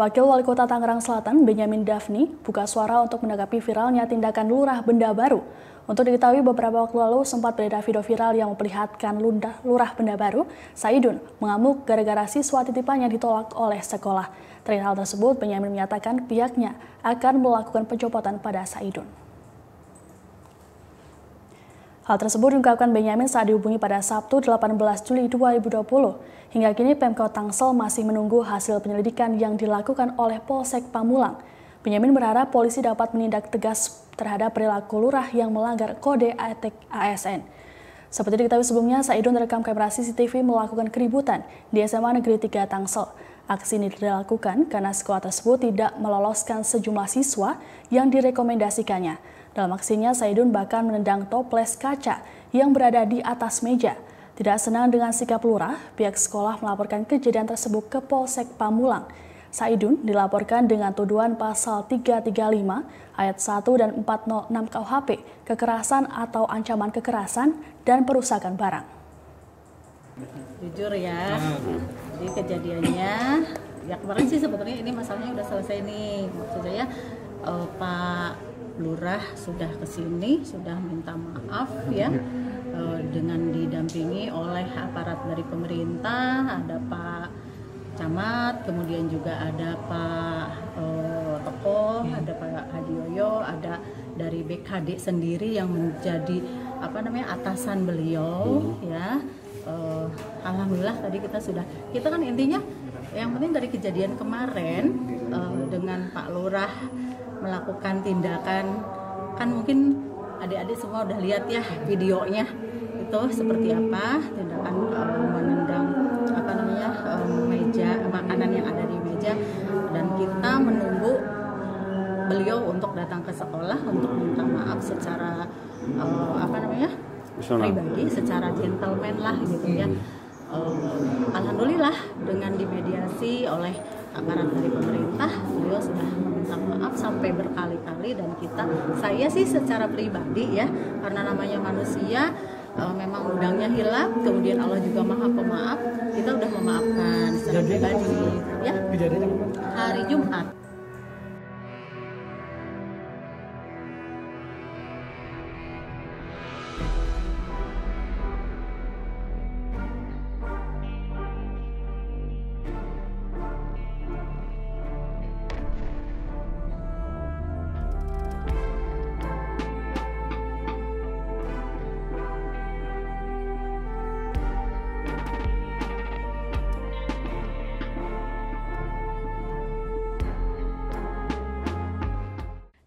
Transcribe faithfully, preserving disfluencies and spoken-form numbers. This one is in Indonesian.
Wakil Wali Kota Tangerang Selatan, Benyamin Davbie, buka suara untuk menanggapi viralnya tindakan Lurah Benda Baru. Untuk diketahui, beberapa waktu lalu sempat beredar video viral yang memperlihatkan Lurah Benda Baru, Saidun, mengamuk gara-gara siswa titipannya ditolak oleh sekolah. Terkait hal tersebut, Benyamin menyatakan pihaknya akan melakukan pencopotan pada Saidun. Hal tersebut diungkapkan Benyamin saat dihubungi pada Sabtu delapan belas Juli dua ribu dua puluh. Hingga kini Pemkot Tangsel masih menunggu hasil penyelidikan yang dilakukan oleh Polsek Pamulang. Benyamin berharap polisi dapat menindak tegas terhadap perilaku lurah yang melanggar kode etik A S N. Seperti diketahui sebelumnya, Saidun terekam kamera C C T V melakukan keributan di S M A Negeri tiga Tangsel. Aksi ini dilakukan karena sekolah tersebut tidak meloloskan sejumlah siswa yang direkomendasikannya. Dalam aksinya, Saidun bahkan menendang toples kaca yang berada di atas meja. Tidak senang dengan sikap lurah, pihak sekolah melaporkan kejadian tersebut ke Polsek Pamulang. Saidun dilaporkan dengan tuduhan pasal tiga tiga lima ayat satu dan empat nol enam K U H P, kekerasan atau ancaman kekerasan dan perusakan barang. Jujur ya, jadi kejadiannya, ya kemarin sih sebetulnya ini masalahnya udah selesai nih. Maksud saya, uh, Pak Lurah sudah kesini, sudah minta maaf ya, dengan didampingi oleh aparat dari pemerintah, ada Pak Camat, kemudian juga ada Pak eh, Tokoh, ada Pak Hadioyo, ada dari B K D sendiri yang menjadi apa namanya atasan beliau ya. Eh, Alhamdulillah tadi kita sudah, kita kan intinya yang penting dari kejadian kemarin eh, dengan Pak Lurah melakukan tindakan, kan mungkin adik-adik semua udah lihat ya videonya itu seperti apa, tindakan um, menendang apa namanya um, meja makanan yang ada di meja, dan kita menunggu beliau untuk datang ke sekolah untuk minta maaf secara um, apa namanya pribadi, secara gentleman lah gitu ya. Um, Alhamdulillah dengan dimediasi oleh aparat dari pemerintah, beliau sudah meminta maaf sampai berkali-kali, dan kita, saya sih secara pribadi ya, karena namanya manusia, e, memang udangnya hilap, kemudian Allah juga maha pemaaf, kita udah memaafkan secara pribadi ya. Hari Jumat.